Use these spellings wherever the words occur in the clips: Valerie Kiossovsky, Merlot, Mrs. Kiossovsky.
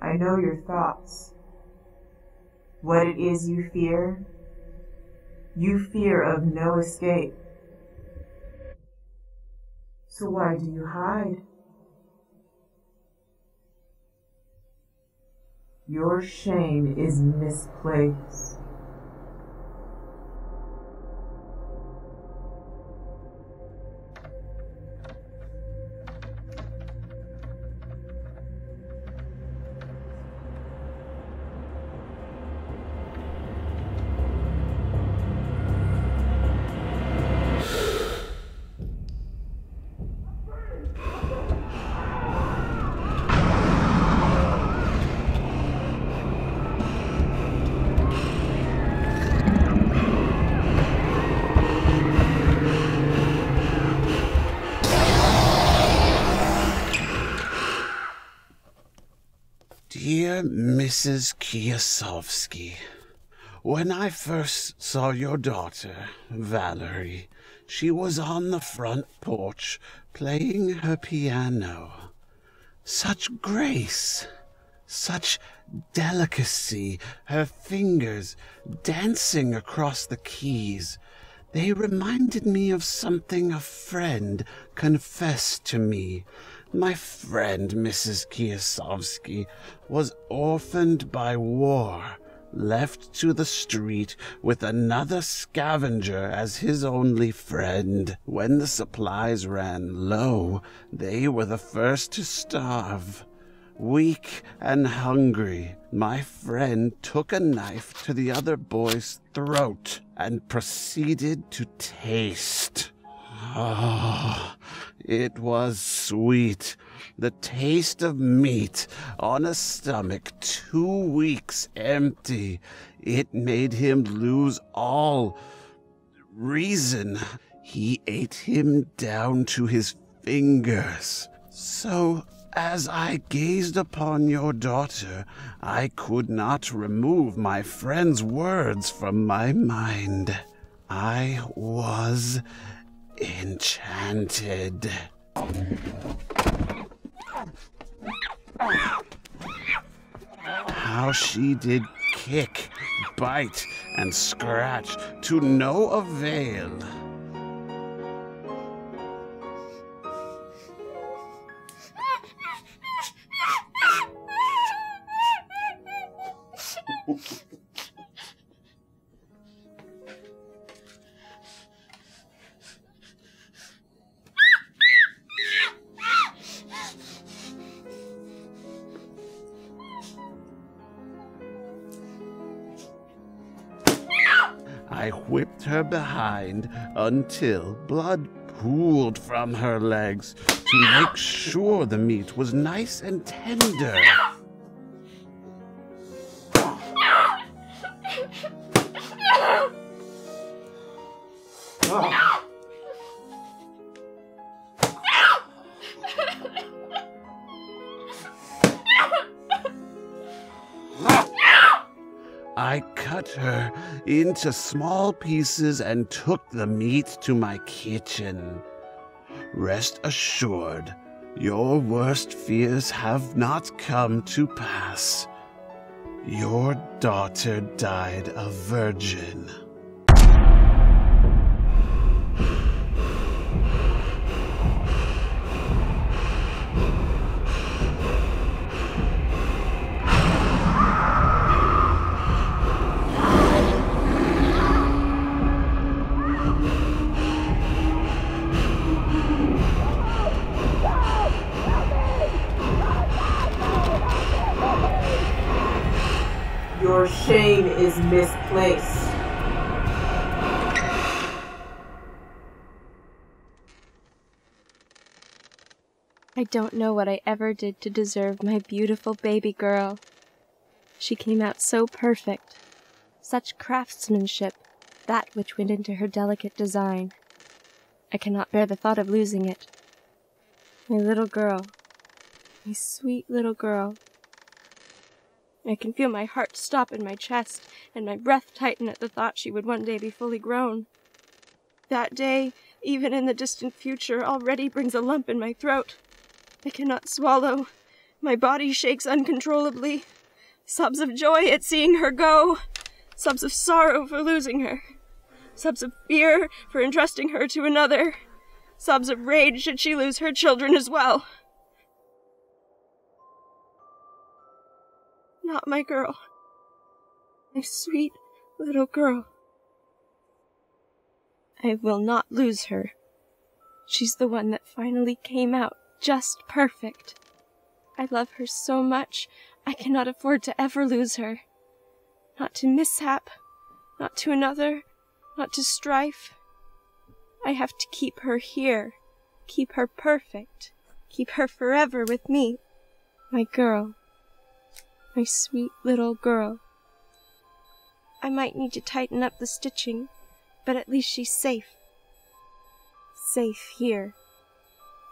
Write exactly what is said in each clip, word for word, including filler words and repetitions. I know your thoughts. What it is you fear, you fear of no escape. So why do you hide? Your shame is misplaced. Dear Missus Kiossovsky, when I first saw your daughter, Valerie, she was on the front porch playing her piano. Such grace, such delicacy, her fingers dancing across the keys. They reminded me of something a friend confessed to me. My friend, Missus Kiossovsky, was orphaned by war, left to the street with another scavenger as his only friend. When the supplies ran low, they were the first to starve. Weak and hungry, my friend took a knife to the other boy's throat and proceeded to taste. Oh, it was sweet, the taste of meat on a stomach two weeks empty. It made him lose all reason. He ate him down to his fingers. So, as I gazed upon your daughter, I could not remove my friend's words from my mind. I was enchanted. How she did kick, bite, and scratch to no avail. I whipped her behind until blood pooled from her legs to make sure the meat was nice and tender. I cut her into small pieces and took the meat to my kitchen. Rest assured, your worst fears have not come to pass. Your daughter died a virgin. Your shame is misplaced. I don't know what I ever did to deserve my beautiful baby girl. She came out so perfect. Such craftsmanship, that which went into her delicate design. I cannot bear the thought of losing it. My little girl. My sweet little girl. I can feel my heart stop in my chest, and my breath tighten at the thought she would one day be fully grown. That day, even in the distant future, already brings a lump in my throat. I cannot swallow. My body shakes uncontrollably. Sobs of joy at seeing her go. Sobs of sorrow for losing her. Sobs of fear for entrusting her to another. Sobs of rage should she lose her children as well. Not my girl. My sweet little girl. I will not lose her. She's the one that finally came out just perfect. I love her so much, I cannot afford to ever lose her. Not to mishap, not to another, not to strife. I have to keep her here, keep her perfect, keep her forever with me. My girl, my sweet little girl. I might need to tighten up the stitching, but at least she's safe. Safe here,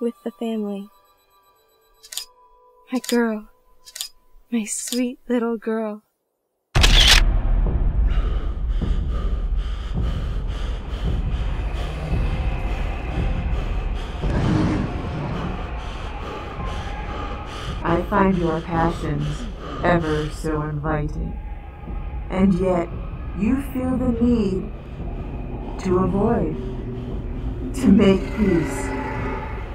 with the family. My girl, my sweet little girl. I find your passions ever so inviting, and yet you feel the need to avoid, to make peace,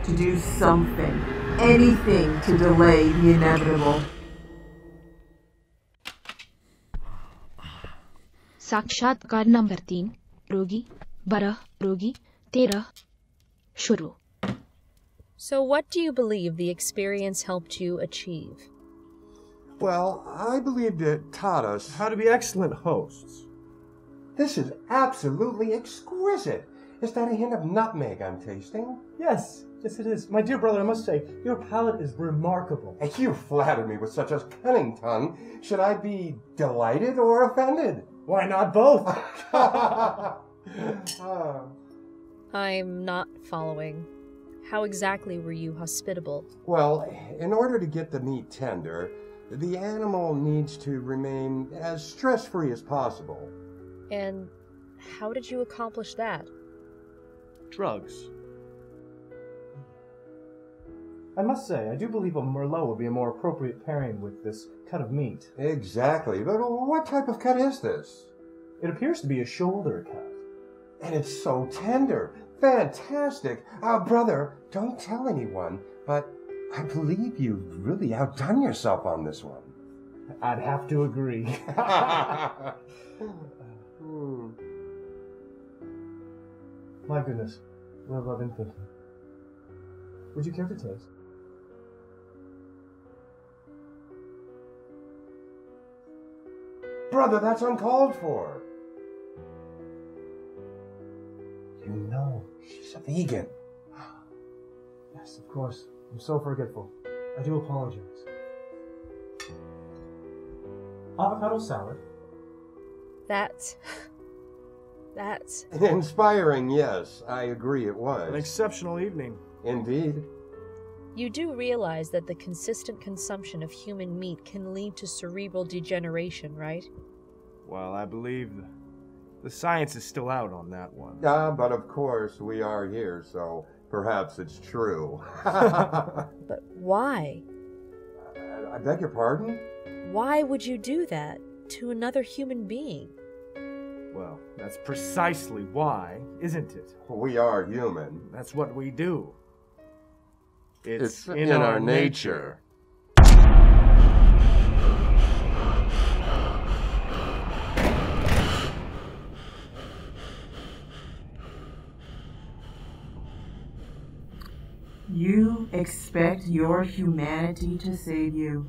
to do something, anything to delay the inevitable. साक्षात्कार number तीन, रोगी, बारह, रोगी, तेरह, शुरू. So what do you believe the experience helped you achieve? Well, I believe it taught us how to be excellent hosts. This is absolutely exquisite. Is that a hint of nutmeg I'm tasting? Yes, yes it is. My dear brother, I must say, your palate is remarkable. And you flatter me with such a cunning tongue. Should I be delighted or offended? Why not both? uh. I'm not following. How exactly were you hospitable? Well, in order to get the meat tender, the animal needs to remain as stress-free as possible. And how did you accomplish that? Drugs. I must say, I do believe a Merlot would be a more appropriate pairing with this cut of meat. Exactly, but what type of cut is this? It appears to be a shoulder cut. And it's so tender. Fantastic. Ah, brother, don't tell anyone, but I believe you've really outdone yourself on this one. I'd have to agree. hmm. My goodness, what a loving thing. Would you care to taste? Brother, that's uncalled for. You know, she's a vegan. Yes, of course. I'm so forgetful. I do apologize. Avocado salad. That's... That's... Inspiring, yes. I agree it was. An exceptional evening. Indeed. You do realize that the consistent consumption of human meat can lead to cerebral degeneration, right? Well, I believe the science is still out on that one. Ah, uh, but of course we are here, so perhaps it's true. But why? I, I beg your pardon? Why would you do that to another human being? Well, that's precisely why, isn't it? We are human. That's what we do. It's, it's in, in our, our nature. You expect your humanity to save you.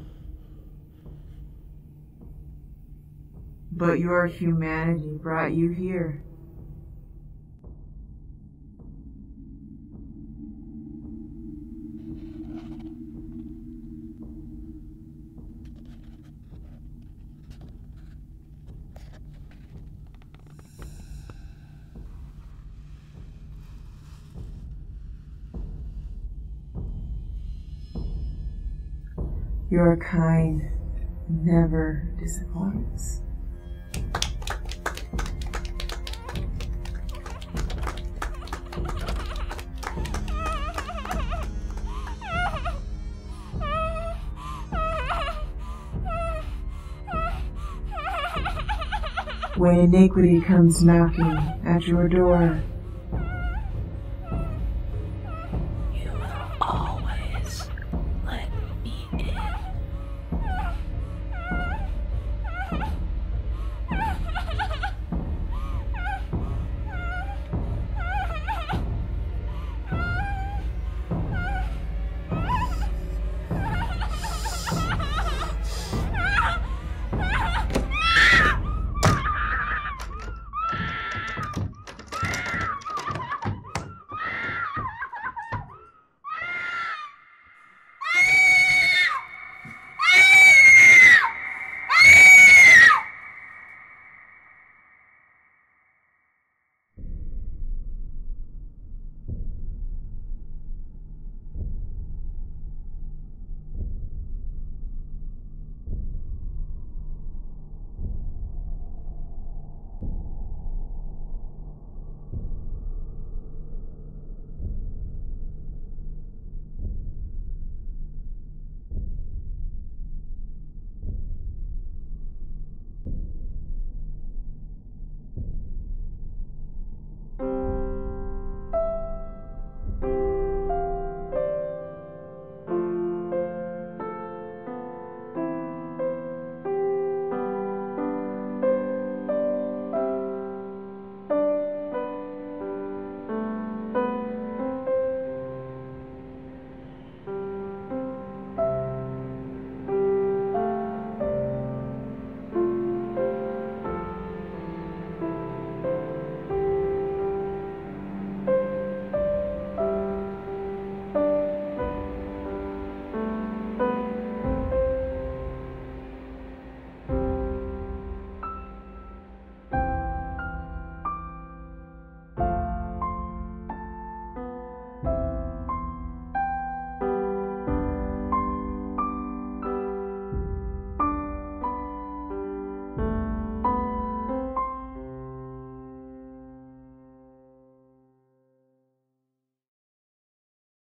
But your humanity brought you here. Your kind never disappoints. when iniquity comes knocking at your door.